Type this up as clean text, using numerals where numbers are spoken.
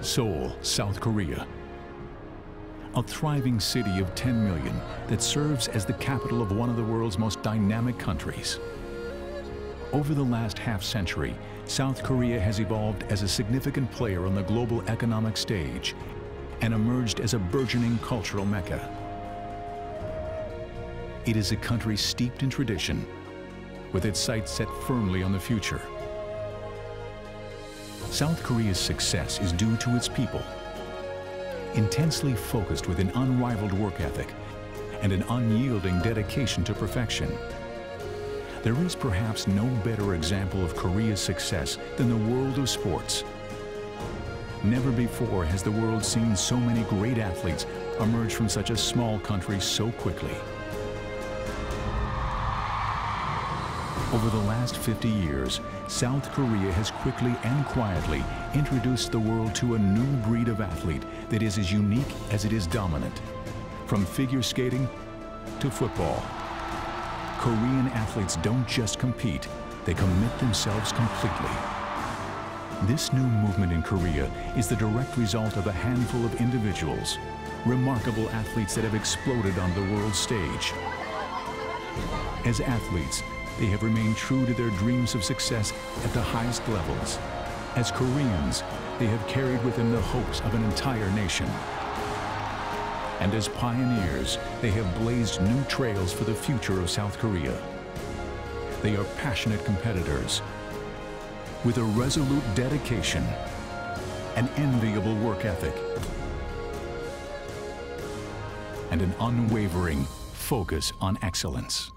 Seoul, South Korea. A thriving city of 10 million that serves as the capital of one of the world's most dynamic countries. Over the last half-century, South Korea has evolved as a significant player on the global economic stage and emerged as a burgeoning cultural mecca. It is a country steeped in tradition, with its sights set firmly on the future. South Korea's success is due to its people, intensely focused with an unrivaled work ethic and an unyielding dedication to perfection. There is perhaps no better example of Korea's success than the world of sports. Never before has the world seen so many great athletes emerge from such a small country so quickly. Over the last 50 years, South Korea has quickly and quietly introduced the world to a new breed of athlete that is as unique as it is dominant. From figure skating to football, Korean athletes don't just compete, they commit themselves completely. This new movement in Korea is the direct result of a handful of individuals, remarkable athletes that have exploded on the world stage. As athletes, they have remained true to their dreams of success at the highest levels. As Koreans, they have carried with them the hopes of an entire nation. And as pioneers, they have blazed new trails for the future of South Korea. They are passionate competitors with a resolute dedication, an enviable work ethic, and an unwavering focus on excellence.